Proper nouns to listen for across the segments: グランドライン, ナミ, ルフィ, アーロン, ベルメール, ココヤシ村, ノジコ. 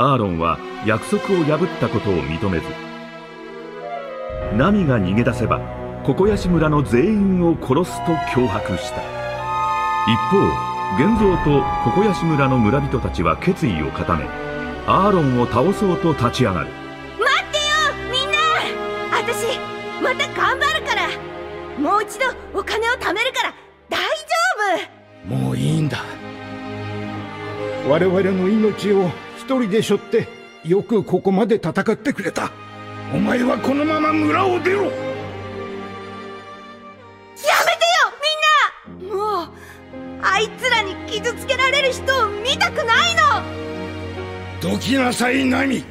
アーロンは約束を破ったことを認めず、ナミが逃げ出せばココヤシ村の全員を殺すと脅迫した。一方、現像とココヤシ村の村人たちは決意を固め、アーロンを倒そうと立ち上がる。待ってよみんな、私また頑張るから。もう一度お金を貯めるから大丈夫。もういいんだ。我々の命を一人で背負ってよくここまで戦ってくれた。お前はこのまま村を出ろ。やめてよみんな。もうあいつらに傷つけられる人を見たくないの。どきなさいナミ。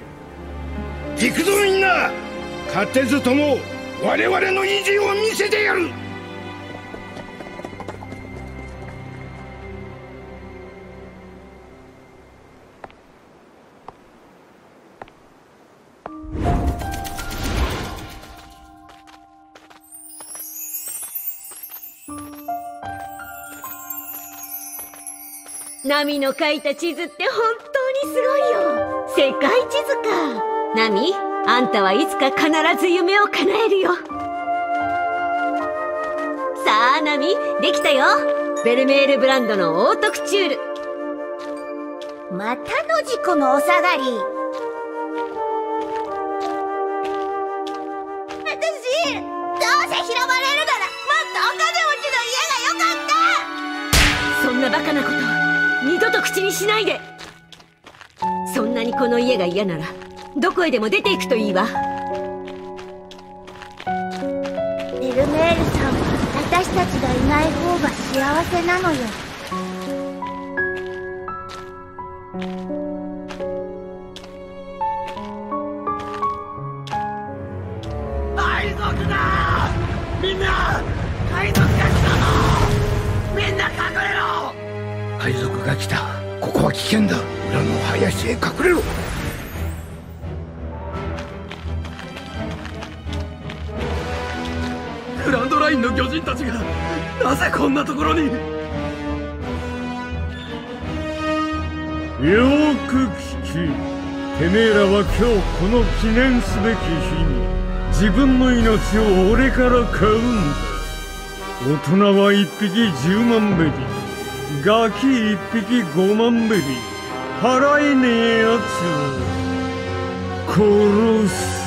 行くぞみんな。勝てずとも我々の意地を見せてやる。ナミの描いた地図って本当にすごいよ。世界地図か。ナミ、あんたはいつか必ず夢を叶えるよ。さあナミ、できたよ。ベルメールブランドのオートクチュール。またの事故のお下がり。私、どうせ拾われるならもっとお金持ちの家がよかった。そんなバカなこと二度と口にしないで。そんなにこの家が嫌ならどこへでも出ていくといいわ。ベルメールさん、私たちがいない方が幸せなのよ。海賊だー。みんな海賊が来たぞ。みんな隠れろ。海賊が来た。ここは危険だ。裏の林へ隠れろ。グランドラインの魚人たちがなぜこんなところに。よーく聞き、てめえらは今日この記念すべき日に自分の命を俺から買うんだ。大人は一匹10万ベリー、ガキ1匹5万ベリー、払えねえやつ殺す。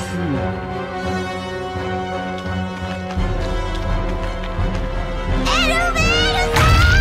エルメールさん。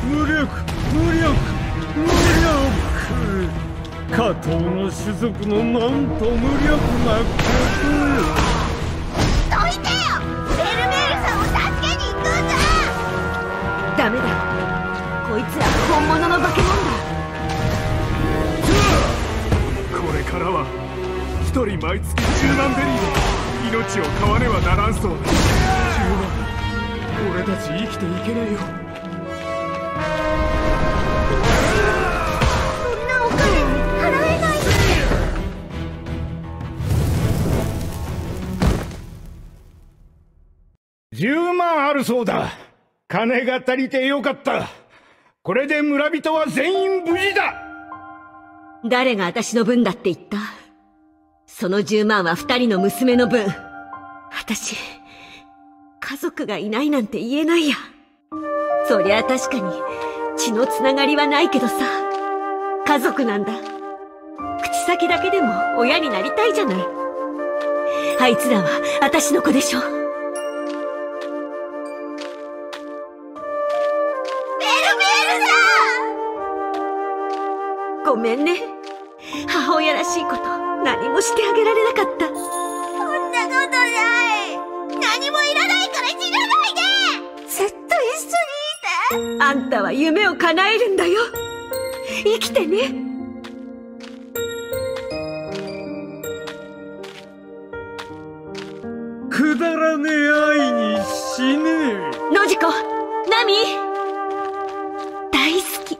無力無力無力無力無力、下等の種族のなんと無力なこと。どいてよ、ベルメールさんを助けに行くんだ。ダメだ、こいつら本物の化け物だ。これからは一人毎月10万ベリーの命を買わねばならんそうだ。10万、俺たち生きていけないよ。10万あるそうだ。金が足りてよかった。これで村人は全員無事だ。誰が私の分だって言った？その10万は2人の娘の分。私、家族がいないなんて言えないや。そりゃ確かに血のつながりはないけどさ、家族なんだ。口先だけでも親になりたいじゃない。あいつらは私の子でしょ。めんね。母親らしいこと何もしてあげられなかった。そんなことない。何もいらないから知らないで。ずっと一緒にいて。あんたは夢を叶えるんだよ。生きてね。くだらねえ愛に死ねえ。ノジコ、ナミ大好き。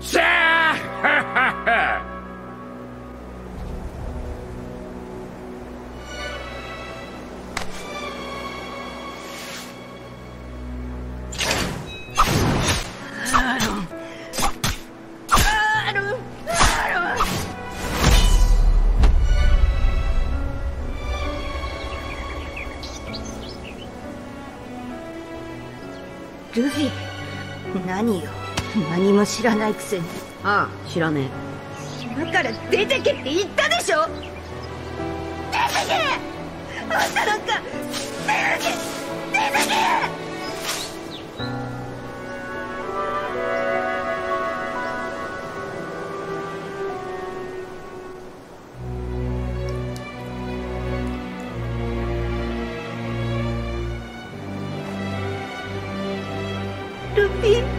さあ、はっはっは。ルフィ、何よ、何も知らないくせに。ああ、知らねえ。だから出てけって言ったでしょ。出てけ、あんたなんか。出てけ、出てけ。